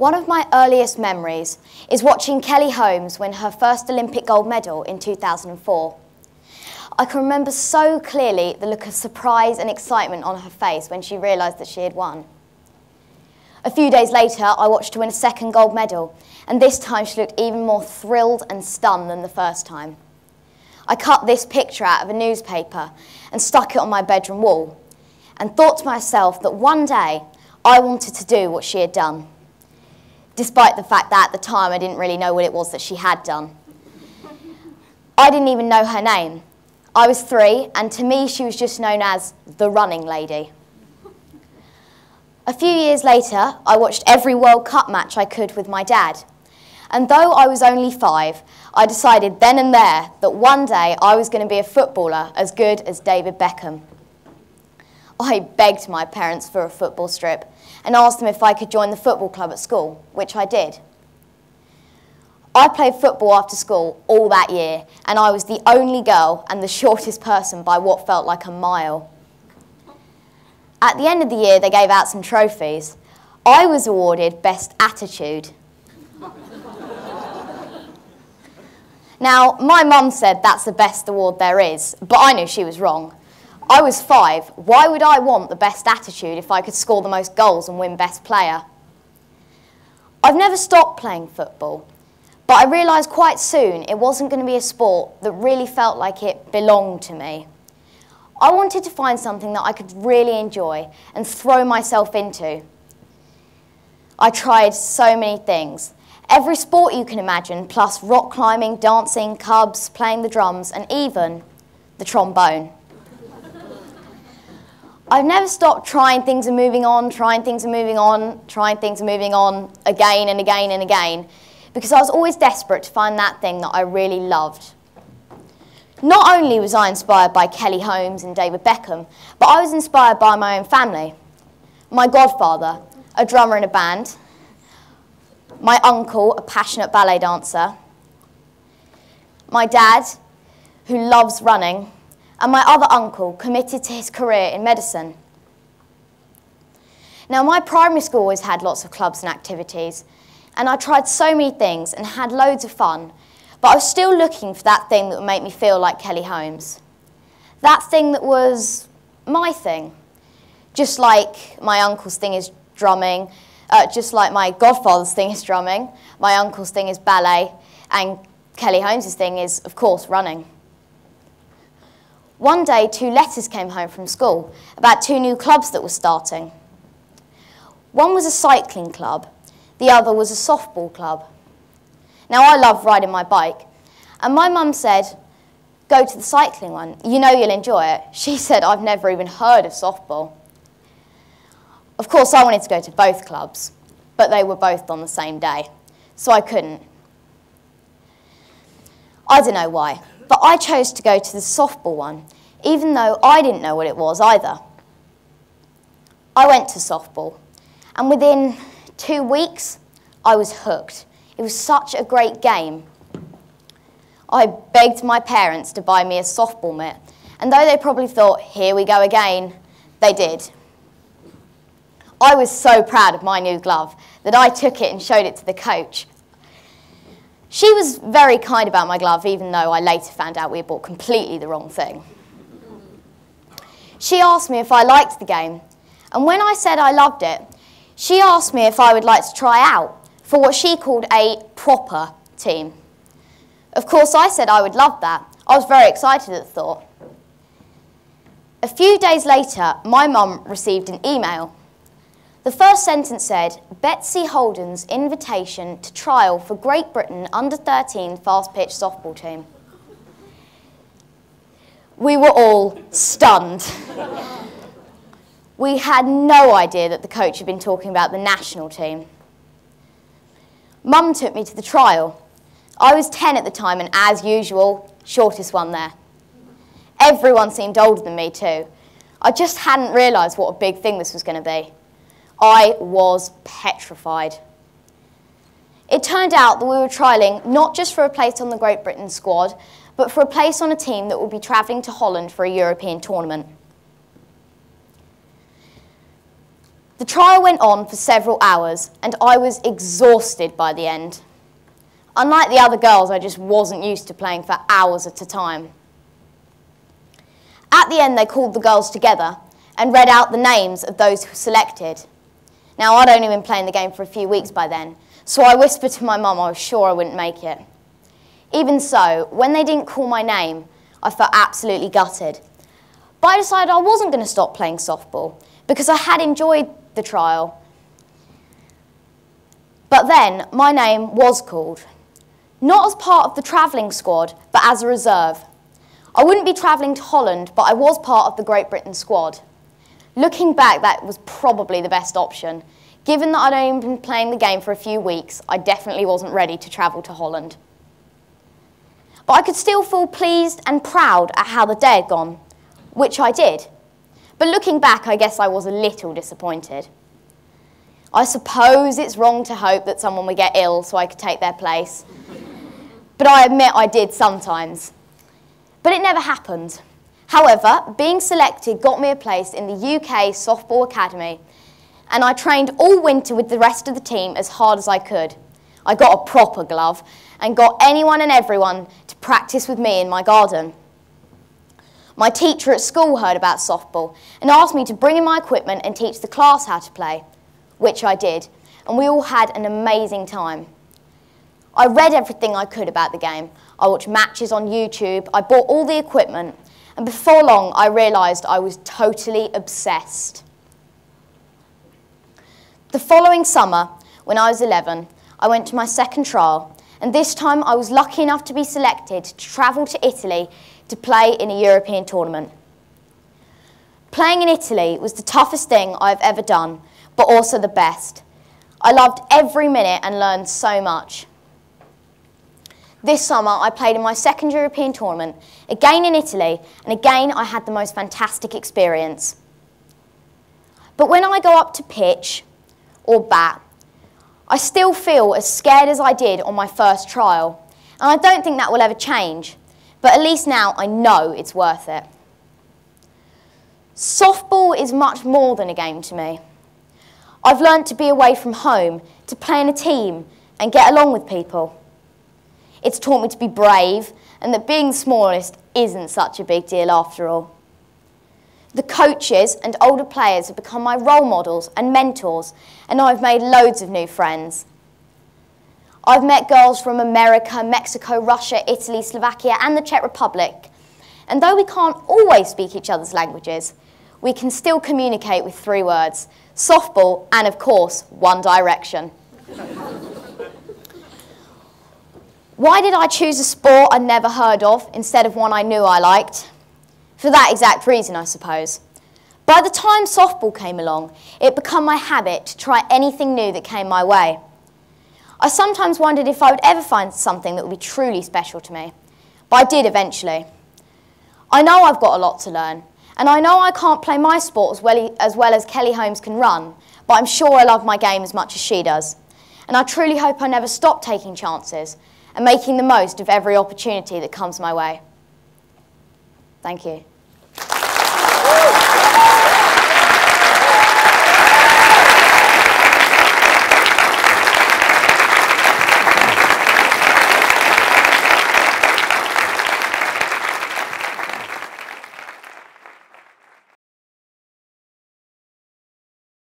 One of my earliest memories is watching Kelly Holmes win her first Olympic gold medal in 2004. I can remember so clearly the look of surprise and excitement on her face when she realised that she had won. A few days later, I watched her win a second gold medal, and this time she looked even more thrilled and stunned than the first time. I cut this picture out of a newspaper and stuck it on my bedroom wall, and thought to myself that one day I wanted to do what she had done. Despite the fact that at the time I didn't really know what it was that she had done. I didn't even know her name. I was 3, and to me she was just known as the running lady. A few years later, I watched every World Cup match I could with my dad. And though I was only 5, I decided then and there that one day I was going to be a footballer as good as David Beckham. I begged my parents for a football strip and asked them if I could join the football club at school, which I did. I played football after school all that year, and I was the only girl and the shortest person by what felt like a mile. At the end of the year, they gave out some trophies. I was awarded Best Attitude. Now, my mum said that's the best award there is, but I knew she was wrong. I was 5. Why would I want the best attitude if I could score the most goals and win best player? I've never stopped playing football, but I realised quite soon it wasn't going to be a sport that really felt like it belonged to me. I wanted to find something that I could really enjoy and throw myself into. I tried so many things. Every sport you can imagine, plus rock climbing, dancing, cubs, playing the drums, and even the trombone. I've never stopped trying things and moving on, trying things and moving on, trying things and moving on again and again and again, because I was always desperate to find that thing that I really loved. Not only was I inspired by Kelly Holmes and David Beckham, but I was inspired by my own family. My godfather, a drummer in a band, my uncle, a passionate ballet dancer, my dad, who loves running, and my other uncle, committed to his career in medicine. Now, my primary school always had lots of clubs and activities, and I tried so many things and had loads of fun, but I was still looking for that thing that would make me feel like Kelly Holmes. That thing that was my thing. Just like my uncle's thing is drumming, just like my godfather's thing is drumming, my uncle's thing is ballet, and Kelly Holmes' thing is, of course, running. One day, 2 letters came home from school about 2 new clubs that were starting. One was a cycling club, the other was a softball club. Now, I love riding my bike, and my mum said, go to the cycling one, you know you'll enjoy it. She said, I've never even heard of softball. Of course, I wanted to go to both clubs, but they were both on the same day, so I couldn't. I don't know why. But I chose to go to the softball one, even though I didn't know what it was either. I went to softball, and within 2 weeks, I was hooked. It was such a great game. I begged my parents to buy me a softball mitt, and though they probably thought, here we go again, they did. I was so proud of my new glove that I took it and showed it to the coach. She was very kind about my glove, even though I later found out we had bought completely the wrong thing. She asked me if I liked the game, and when I said I loved it, she asked me if I would like to try out for what she called a proper team. Of course, I said I would love that. I was very excited at the thought. A few days later, my mum received an email. The first sentence said, Betsy Holden's invitation to trial for Great Britain under-13 fast-pitch softball team. We were all stunned. We had no idea that the coach had been talking about the national team. Mum took me to the trial. I was 10 at the time and, as usual, shortest one there. Everyone seemed older than me too. I just hadn't realised what a big thing this was going to be. I was petrified. It turned out that we were trialling not just for a place on the Great Britain squad, but for a place on a team that would be travelling to Holland for a European tournament. The trial went on for several hours, and I was exhausted by the end. Unlike the other girls, I just wasn't used to playing for hours at a time. At the end, they called the girls together and read out the names of those who were selected. Now, I'd only been playing the game for a few weeks by then, so I whispered to my mum I was sure I wouldn't make it. Even so, when they didn't call my name, I felt absolutely gutted. But I decided I wasn't going to stop playing softball because I had enjoyed the trial. But then, my name was called. Not as part of the travelling squad, but as a reserve. I wouldn't be travelling to Holland, but I was part of the Great Britain squad. Looking back, that was probably the best option. Given that I'd only been playing the game for a few weeks, I definitely wasn't ready to travel to Holland. But I could still feel pleased and proud at how the day had gone, which I did. But looking back, I guess I was a little disappointed. I suppose it's wrong to hope that someone would get ill so I could take their place. But I admit I did sometimes. But it never happened. However, being selected got me a place in the UK Softball Academy, and I trained all winter with the rest of the team as hard as I could. I got a proper glove and got anyone and everyone to practice with me in my garden. My teacher at school heard about softball and asked me to bring in my equipment and teach the class how to play, which I did, and we all had an amazing time. I read everything I could about the game. I watched matches on YouTube, I bought all the equipment, and before long I realised I was totally obsessed. The following summer, when I was 11, I went to my second trial, and this time I was lucky enough to be selected to travel to Italy to play in a European tournament. Playing in Italy was the toughest thing I've ever done, but also the best. I loved every minute and learned so much. This summer I played in my second European tournament, again in Italy, and again I had the most fantastic experience. But when I go up to pitch or bat, I still feel as scared as I did on my first trial, and I don't think that will ever change, but at least now I know it's worth it. Softball is much more than a game to me. I've learned to be away from home, to play in a team and get along with people. It's taught me to be brave and that being smallest isn't such a big deal after all. The coaches and older players have become my role models and mentors, and I've made loads of new friends. I've met girls from America, Mexico, Russia, Italy, Slovakia and the Czech Republic. And though we can't always speak each other's languages, we can still communicate with three words: softball and, of course, One Direction. Why did I choose a sport I'd never heard of instead of one I knew I liked? For that exact reason, I suppose. By the time softball came along, it became my habit to try anything new that came my way. I sometimes wondered if I would ever find something that would be truly special to me, but I did eventually. I know I've got a lot to learn, and I know I can't play my sport as well as Kelly Holmes can run, but I'm sure I love my game as much as she does. And I truly hope I never stop taking chances and making the most of every opportunity that comes my way. Thank you.